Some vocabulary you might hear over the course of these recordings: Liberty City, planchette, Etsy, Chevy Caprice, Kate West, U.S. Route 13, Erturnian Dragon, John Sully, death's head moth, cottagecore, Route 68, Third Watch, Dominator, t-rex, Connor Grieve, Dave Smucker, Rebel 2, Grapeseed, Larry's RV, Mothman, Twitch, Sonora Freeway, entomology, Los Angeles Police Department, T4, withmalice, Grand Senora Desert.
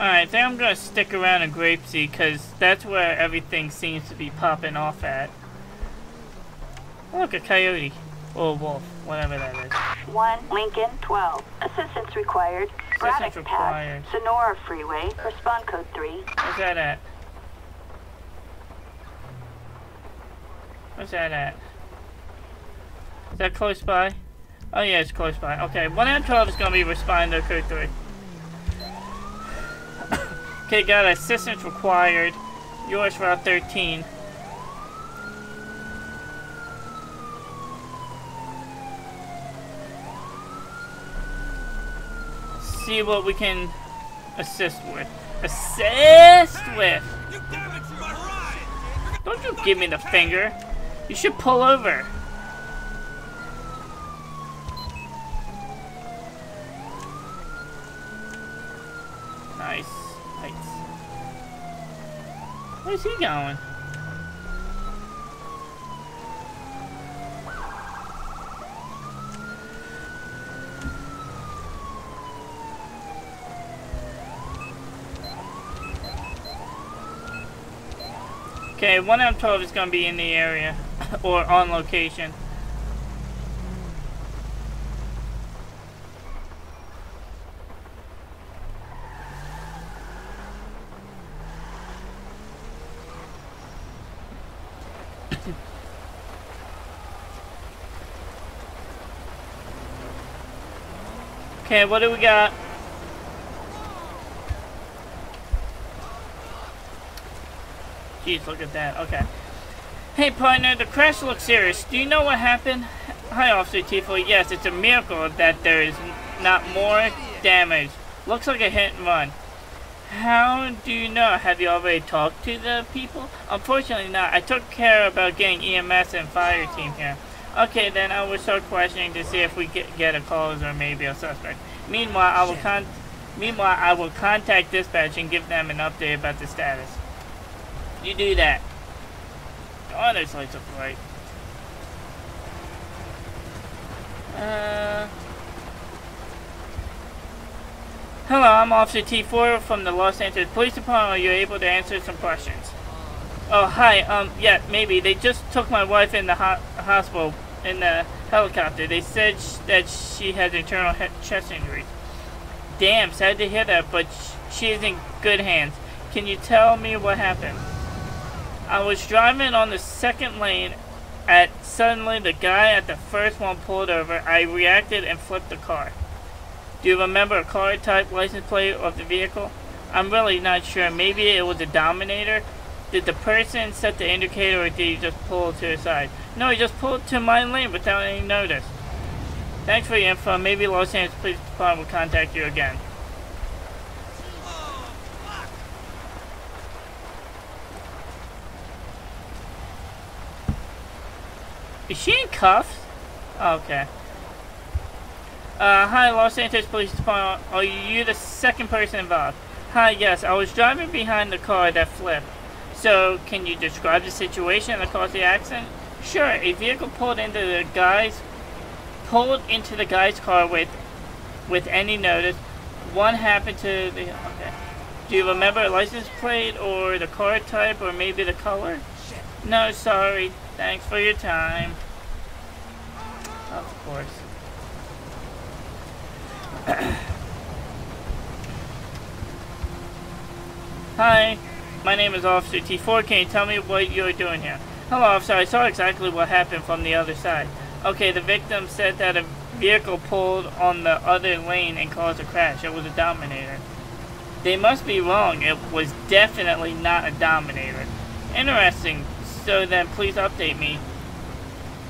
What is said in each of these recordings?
Alright, I think I'm gonna stick around in Grapeseed because that's where everything seems to be popping off at. Look, a coyote. Or a wolf, whatever that is. 1 Lincoln 12. Assistance required. Braddock Path, Sonora Freeway, respond code 3. Where's that at? Where's that at? Is that close by? Oh yeah, it's close by. Okay, 1 out of 12 is gonna be respond to code 3. Okay, got assistance required. U.S. Route 13. See what we can assist with. You damaged my ride. Don't you give me the finger. You should pull over. Nice. Nice. Where's he going? Okay, 1 out of 12 is going to be in the area, or on location. Okay, what do we got? Jeez, look at that. Okay. Hey, partner, the crash looks serious. Do you know what happened? Hi, Officer T4. Yes, it's a miracle that there is not more damage. Looks like a hit and run. How do you know? Have you already talked to the people? Unfortunately not. I took care about getting EMS and fire team here. Okay, then I will start questioning to see if we get a call or maybe a suspect. Meanwhile, I will contact dispatch and give them an update about the status. You do that. Oh, those lights are bright. Hello, I'm Officer T4 from the Los Angeles Police Department. Are you able to answer some questions? Oh, hi. Yeah, maybe. They just took my wife in the hospital in the helicopter. They said that she has internal chest injuries. Damn, sad to hear that, but she is in good hands. Can you tell me what happened? I was driving on the second lane and suddenly the guy at the first one pulled over. I reacted and flipped the car. Do you remember a car type, license plate of the vehicle? I'm really not sure. Maybe it was a Dominator? Did the person set the indicator or did he just pull to the side? No, he just pulled to my lane without any notice. Thanks for your info. Maybe Los Angeles Police Department will contact you again. Is she in cuffs? Okay. Hi, Los Angeles Police Department. Are you the second person involved? Hi, yes. I was driving behind the car that flipped. So, can you describe the situation that caused the accident? Sure. A vehicle pulled into the guy's car with any notice. One happened to the... Okay. Do you remember a license plate or the car type or maybe the color? No, sorry. Thanks for your time. Of course. Hi, my name is Officer T4. Can you tell me what you're doing here? Hello, officer. I saw exactly what happened from the other side. Okay, the victim said that a vehicle pulled on the other lane and caused a crash. It was a Dominator. They must be wrong. It was definitely not a Dominator. Interesting. So then, please update me.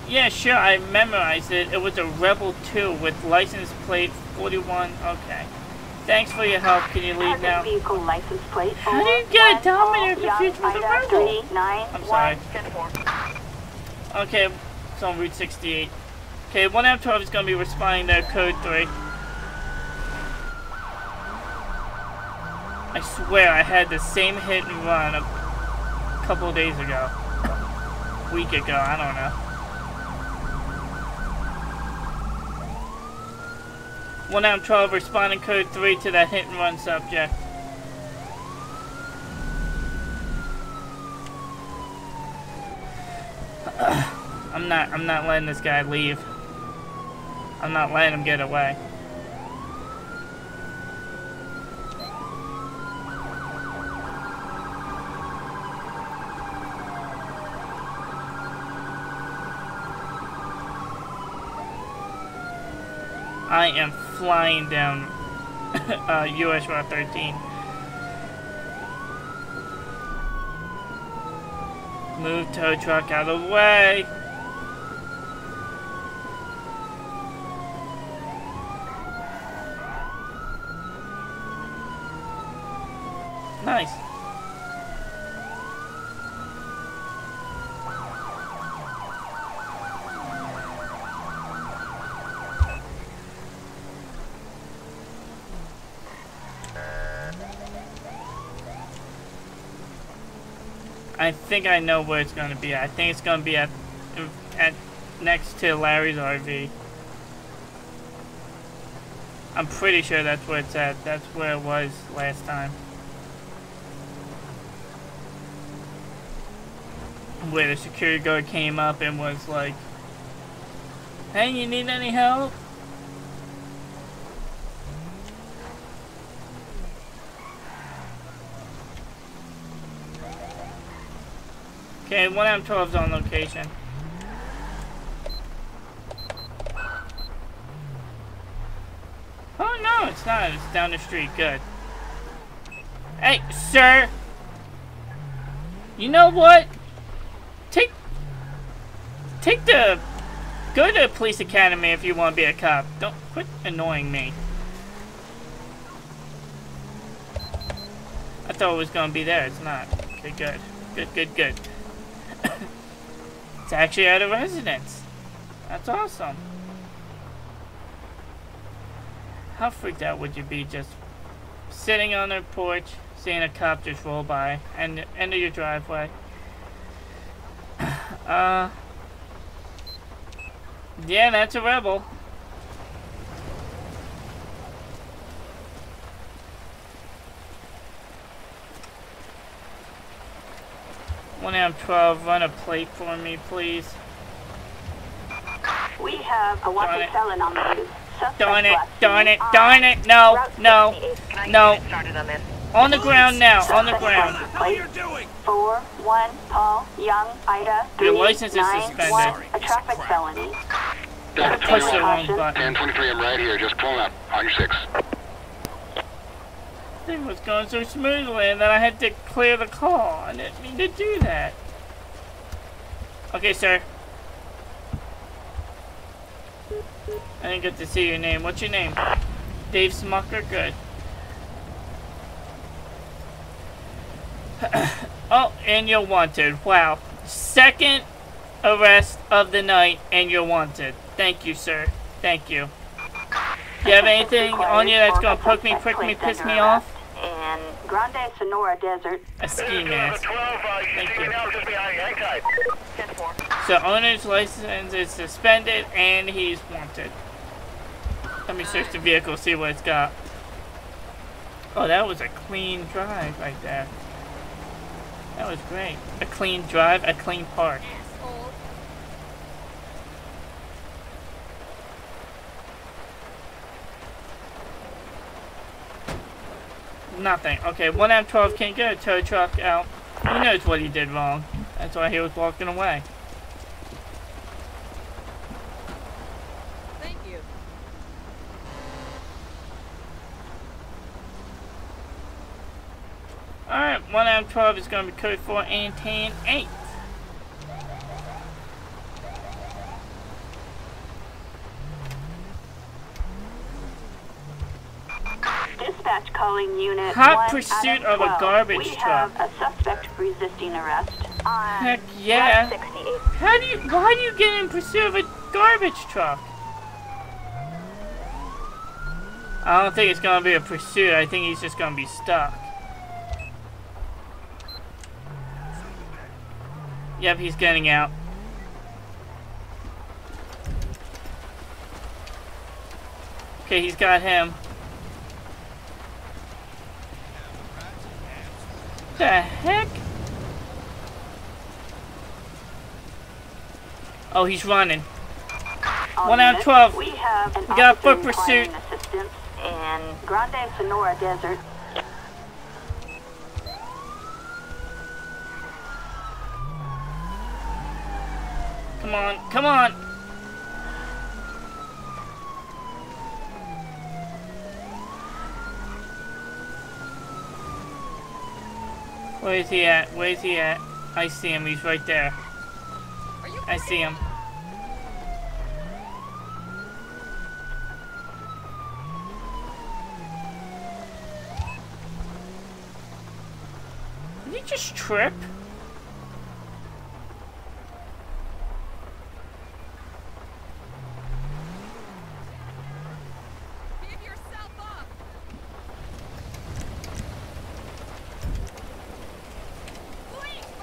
Yeah, sure, I memorized it. It was a Rebel 2 with license plate 41. Okay. Thanks for your help. Can you leave now? Vehicle license plate. How do you get a Dominator confused with a Rebel? I'm sorry. Okay, it's on Route 68. Okay, 1 out of 12 is going to be responding to code 3. I swear I had the same hit and run a couple days ago. Week ago, I don't know. 1 out of 12 responding code 3 to that hit and run subject. I'm not letting this guy leave. I'm not letting him get away. I am flying down U.S. Route 13. Move tow truck out of the way. Nice. I think I know where it's going to be. I think it's going to be at next to Larry's RV. I'm pretty sure that's where it's at. That's where it was last time. Where the security guard came up and was like, "Hey, you need any help?" Okay, 1M12's on location. Oh no, it's not. It's down the street. Good. Hey, sir! You know what? Take the... Go to the police academy if you want to be a cop. Don't quit annoying me. I thought it was going to be there. It's not. Okay, good. Good, good, good. It's actually at a residence. That's awesome. How freaked out would you be just sitting on their porch, seeing a cop just roll by and end of your driveway? Yeah, that's a Rebel. One M12, run a plate for me, please. We have a wanted felon on the loose. Darn it! Darn it! Darn it! No! No! No! On the ground now! On the ground! How are you doing? 4-1 Paul Young Ida 3 Your license is suspended. 9-1, a traffic felony. I pushed the wrong button. 10-23, I'm right here. Just pulling up on your 6. Thing was going so smoothly, and then I had to clear the call. I didn't mean to do that. Okay, sir. I didn't get to see your name. What's your name? Dave Smucker? Good. Oh, and you're wanted. Wow. Second arrest of the night, and you're wanted. Thank you, sir. Thank you. Do you have anything on you that's going to poke me, prick me, piss me off? And Grand Senora Desert. A ski mask. Thank you. So owner's license is suspended and he's wanted. Let me search the vehicle, see what it's got. Oh, that was a clean drive right there. That was great. A clean drive, a clean park. Nothing. Okay, 1M12 can't get a tow truck out. He knows what he did wrong. That's why he was walking away. Thank you. Alright, 1M12 is going to be code 4 and 10-8. Dispatch calling unit. Hot pursuit of a garbage truck. We have a suspect resisting arrest. Heck yeah. How do you? Why do you get in pursuit of a garbage truck? I don't think it's gonna be a pursuit. I think he's just gonna be stuck. Yep, he's getting out. Okay, he's got him. What the heck? Oh, he's running. One out of 12. We got a foot pursuit. In Grand Senora Desert. Come on, come on. Where is he at? Where is he at? I see him. He's right there. I see him. Did he just trip?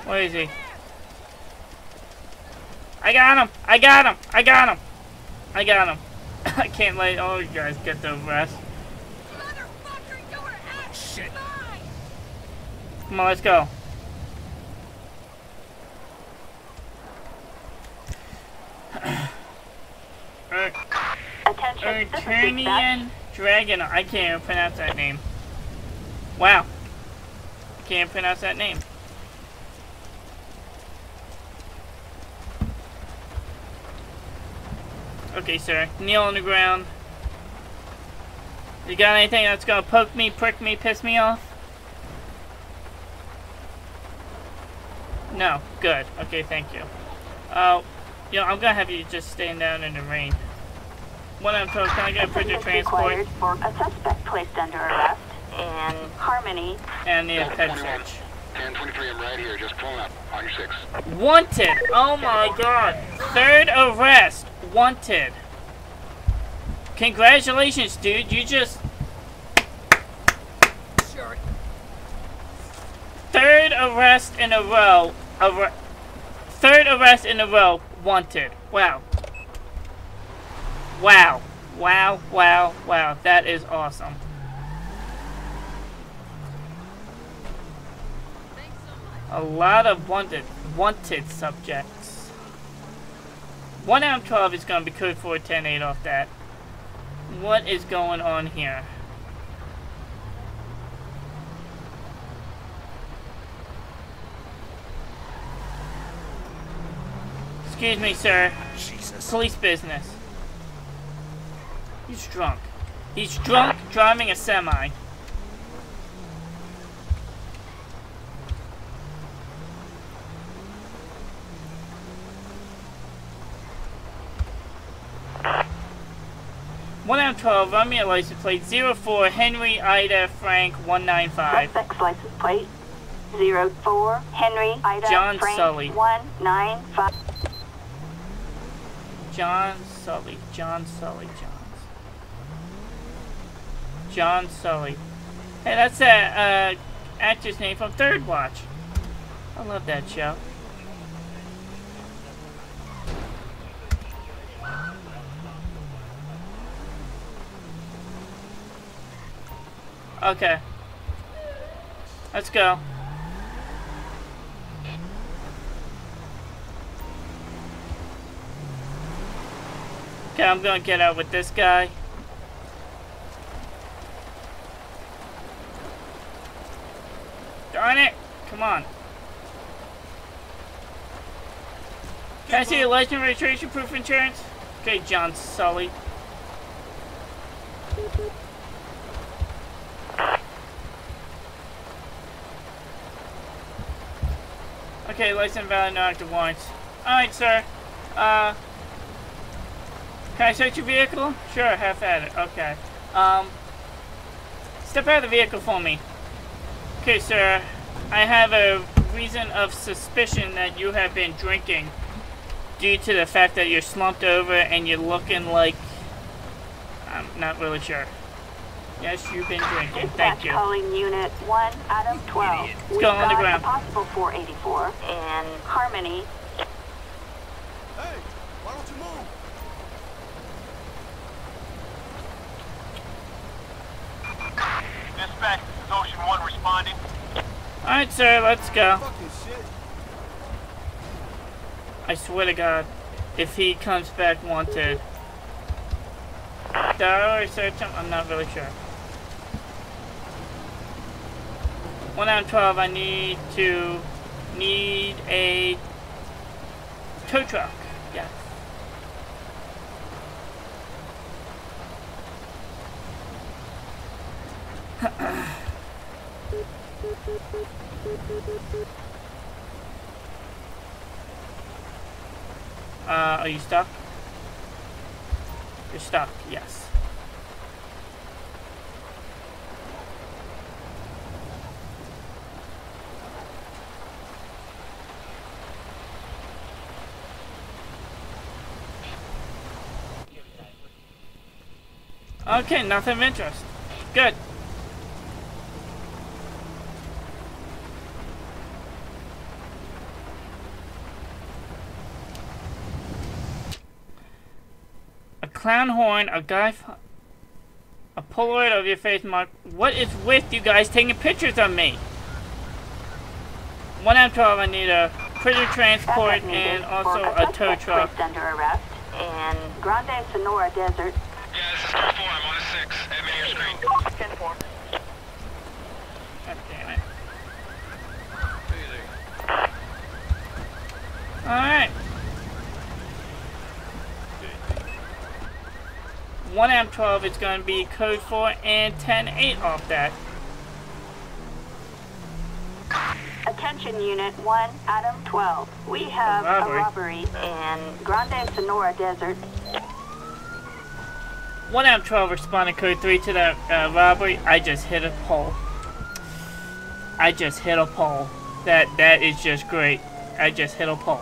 Where is he? I got him! I got him! I got him! I got him! I can't let all you guys get the rest. Motherfucker, you were at shit! Come on, let's go. Erturnian Dragon. I can't even pronounce that name. Wow. I can't pronounce that name. Okay, sir. Kneel on the ground. You got anything that's gonna poke me, prick me, piss me off? No. Good. Okay, thank you. You know, I'm gonna have you just stand down in the rain. One out of 12, can I get a picture transport? For a suspect placed under arrest in Harmony. And the pet search. 1023, I'm right here. Just pulling up on your 6. Wanted! Oh my god! Third arrest! Wanted. Congratulations, dude. You just... Sure. Third arrest in a row. Third arrest in a row. Wanted. Wow. Wow. Wow, wow, wow. That is awesome. A lot of wanted subjects. 1 out of 12 is going to be good for a 10-8 off that. What is going on here? Excuse me, sir. Jesus. Police business. He's drunk. He's drunk driving a semi. Run me a license plate 04 Henry Ida Frank 195. Suspect's license plate 04 Henry Ida John Frank Sully 195. John Sully. Hey, that's that actor's name from Third Watch. I love that show. Okay. Let's go. Okay, I'm gonna get out with this guy. Darn it! Come on. Can I see your license, registration, proof of insurance? Okay, John Sully. Okay, license valid, no active warrants. Alright, sir. Can I search your vehicle? Sure, have at it. Okay. Step out of the vehicle for me. Okay, sir. I have a reason of suspicion that you have been drinking due to the fact that you're slumped over and you're looking like... I'm not really sure. Yes, you've been drinking. Thank you. Calling unit 1 out of 12. Let's go on the ground. Possible 484 and Harmony. Hey, why don't you move? Dispatch, this is Ocean 1 responding. All right, sir, let's go. Fucking shit. I swear to God. if he comes back wanted. Did I already search him? I'm not really sure. 1 out of 12, I need a tow truck. Yes. Are you stuck? You're stuck, yes. Okay, nothing of interest. Good. Clown horn, a guy, a Polaroid of your face mark. What is with you guys taking pictures of me? 1 out of 12, I need a critter transport and also a tow truck. Under arrest in Grand Senora Desert. Yeah, this is 4-4, I'm on a 6. Admin to your screen. 10-4. God damn it. Alright. 1 out of 12 is going to be code 4 and 10-8 off that. Attention unit 1 out of 12. We have a robbery in Grande Sonora Desert. 1 out of 12 responded code 3 to that robbery. I just hit a pole. I just hit a pole. That is just great. I just hit a pole.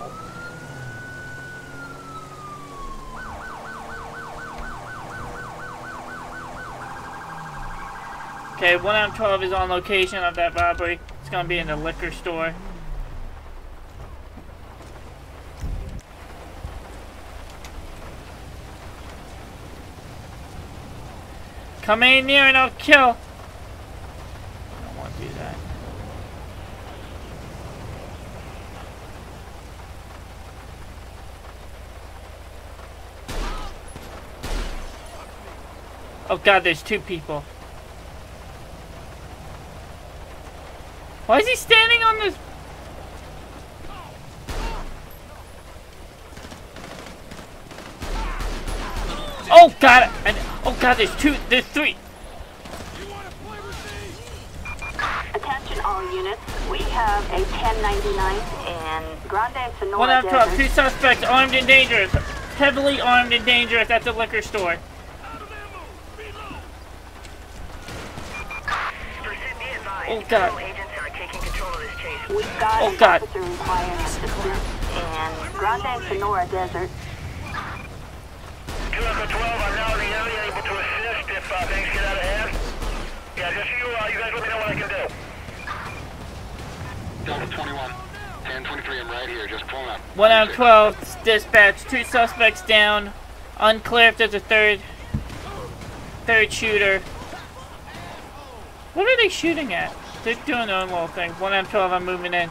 Okay, 1 out of 12 is on location of that robbery. It's going to be in the liquor store. Come in here and I'll kill. I don't want to do that. Oh god, there's 2 people. Why is he standing on this? Oh god! And oh god, there's 2, there's 3. You want to play with me? Attention all units, we have a 1099 and Grande Sonora. 1 out of 12, 2 suspects armed and dangerous, heavily armed and dangerous at the liquor store. Oh god. We've got an officer requiring assistance in Grande Sonora Desert. 2 Echo 12, I'm now in the area, able to assist if things get out of hand. Yeah, just you guys let me know what I can do. Delta 21, 1023, I'm right here, just pulling up. 1 out of 12, dispatch, 2 suspects down, unclear if there's a third shooter. What are they shooting at? They're doing their own little thing. 1 out of 12, I'm moving in.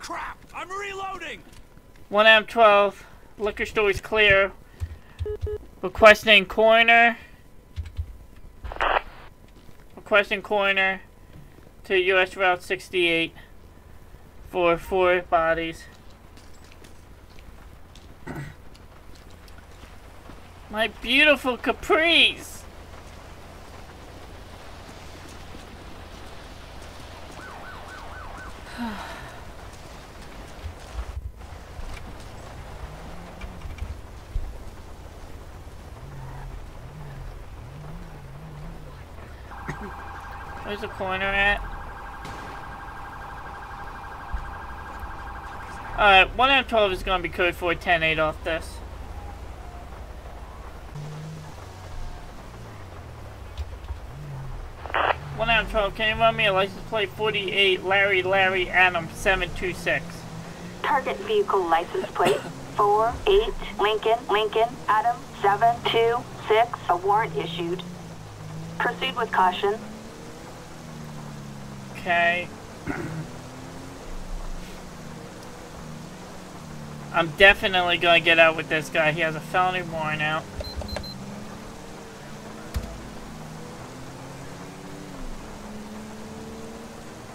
Crap! I'm reloading! 1 out of 12. Liquor store is clear. Requesting coroner. Requesting coroner to U.S. Route 68 for 4 bodies. My beautiful Caprice! Where's the corner at? Alright, 1 out of 12 is going to be code 4, 10-8 off this. Can you run me a license plate 48 Larry Adam 726? target vehicle license plate 48 Lincoln Adam 726. A warrant issued. Proceed with caution. Okay. I'm definitely gonna get out with this guy. He has a felony warrant out.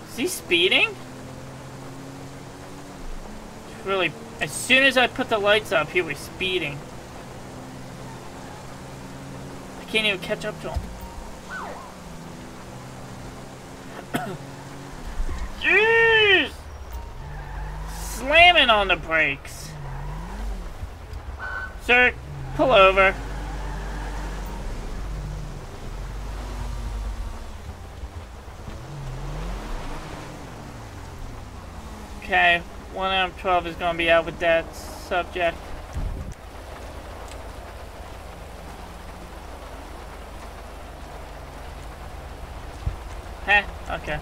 Is he speeding? Really, as soon as I put the lights up, he was speeding. I can't even catch up to him. Jeez! Slamming on the brakes. Sir, pull over. Okay, 1 out of 12 is going to be out with that subject. Heh, okay.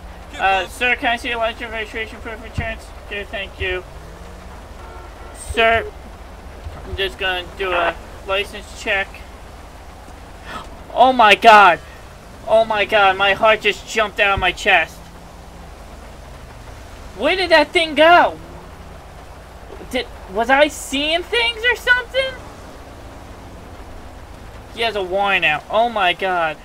Sir, can I see your license, registration, proof of insurance? Okay, thank you. Sir, I'm just going to do a license check. Oh my god! Oh my god, my heart just jumped out of my chest. Where did that thing go? Was I seeing things or something? He has a warrant out. Oh my god.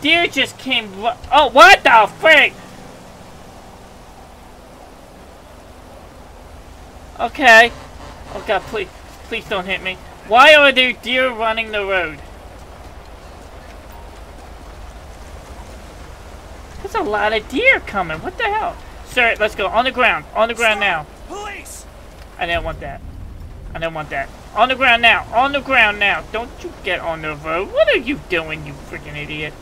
Deer just came. Oh, what the frick? Okay. Oh god, please don't hit me. Why are there deer running the road? There's a lot of deer coming. What the hell? Sir, let's go. On the ground. On the ground now. Police! I didn't want that. I didn't want that. On the ground now. On the ground now. Don't you get on the road. What are you doing, you freaking idiot?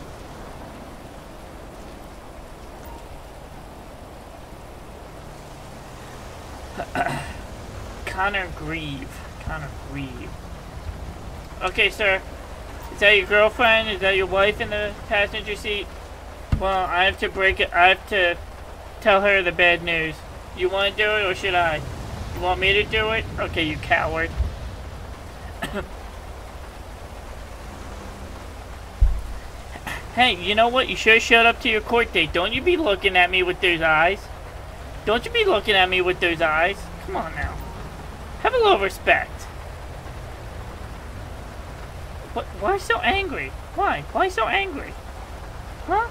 Connor Grieve. Connor Grieve. Okay, sir. Is that your girlfriend? Is that your wife in the passenger seat? Well, I have to break it. I have to tell her the bad news. You want to do it, or should I? You want me to do it? Okay, you coward. Hey, you know what? You should have showed up to your court date. Don't you be looking at me with those eyes. Don't you be looking at me with those eyes. Come on now. Have a little respect. What? Why so angry? Why? Why so angry? Huh?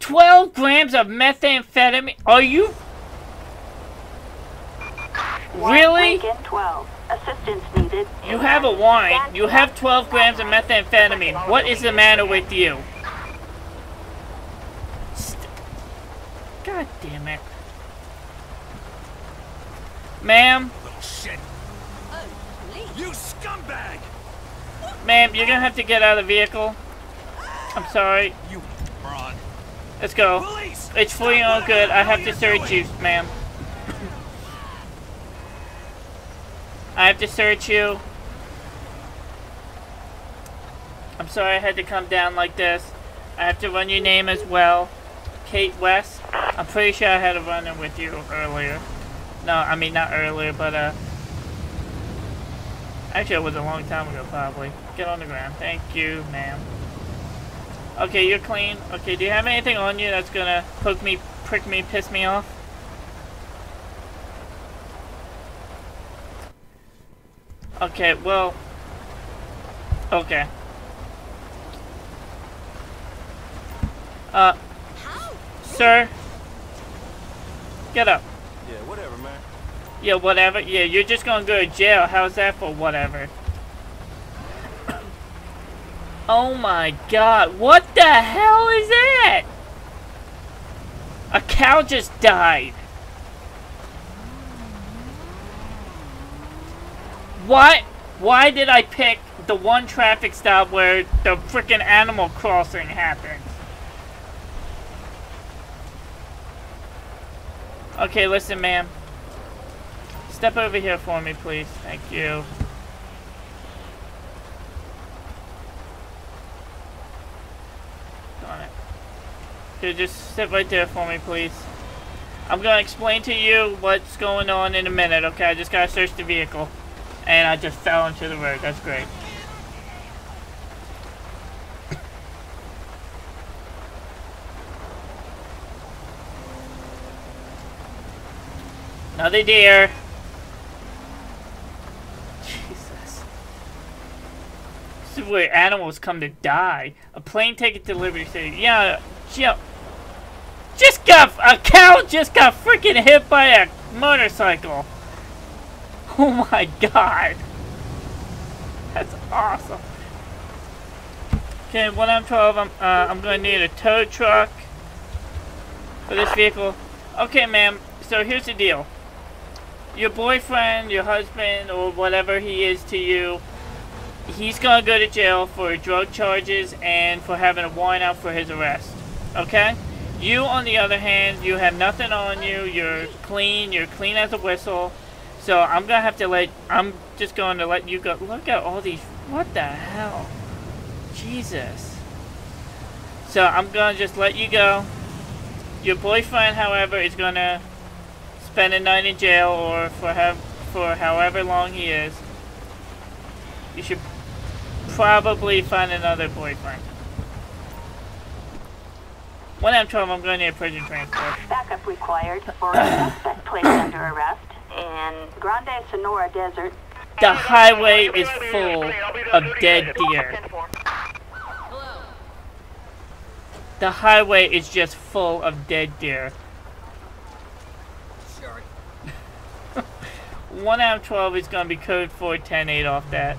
12 grams of methamphetamine? Are you... Really? Assistance needed. You have a warrant. You have 12 grams of methamphetamine. What is the matter with you? God damn it. Ma'am? Little shit. You scumbag! Ma'am, you're gonna have to get out of the vehicle. I'm sorry. You moron. Let's go. Police, it's for your own good. I have to search you, ma'am. I have to search you. I'm sorry I had to come down like this. I have to run your name as well. Kate West. I'm pretty sure I had a run-in with you earlier. No, I mean not earlier, but actually it was a long time ago probably. Get on the ground. Thank you, ma'am. Okay, you're clean. Okay, do you have anything on you that's gonna poke me, prick me, piss me off? Okay, well... Okay. Sir? Get up. Yeah, whatever, man. Yeah, whatever? Yeah, you're just gonna go to jail. How's that for whatever? Oh my god, what the hell is that? A cow just died. What? Why did I pick the one traffic stop where the frickin' Animal Crossing happens? Okay, listen, ma'am. Step over here for me, please. Thank you. Dude, just sit right there for me, please. I'm gonna explain to you what's going on in a minute, okay? I just gotta search the vehicle. And I just fell into the road. That's great. Another deer. Jesus. This is where animals come to die. A plane ticket to Liberty City. Yeah, a cow just got freaking hit by a motorcycle. Oh my god. That's awesome. Okay, when I'm 12, I'm going to need a tow truck for this vehicle. Okay, ma'am, so here's the deal. Your boyfriend, your husband, or whatever he is to you, he's going to go to jail for drug charges and for having a warrant out for his arrest. Okay? You, on the other hand, you have nothing on you. You're clean as a whistle. So I'm gonna have to let you go. Look at all these, what the hell? Jesus. So I'm gonna just let you go. Your boyfriend, however, is gonna spend a night in jail or for however long he is. You should probably find another boyfriend. When I'm 12, I'm gonna need a prison transport. Backup required for a suspect placed under arrest. And Grand Senora Desert. The highway is full of dead deer. The highway is just full of dead deer. 1 out of 12 is going to be code 4108 off that.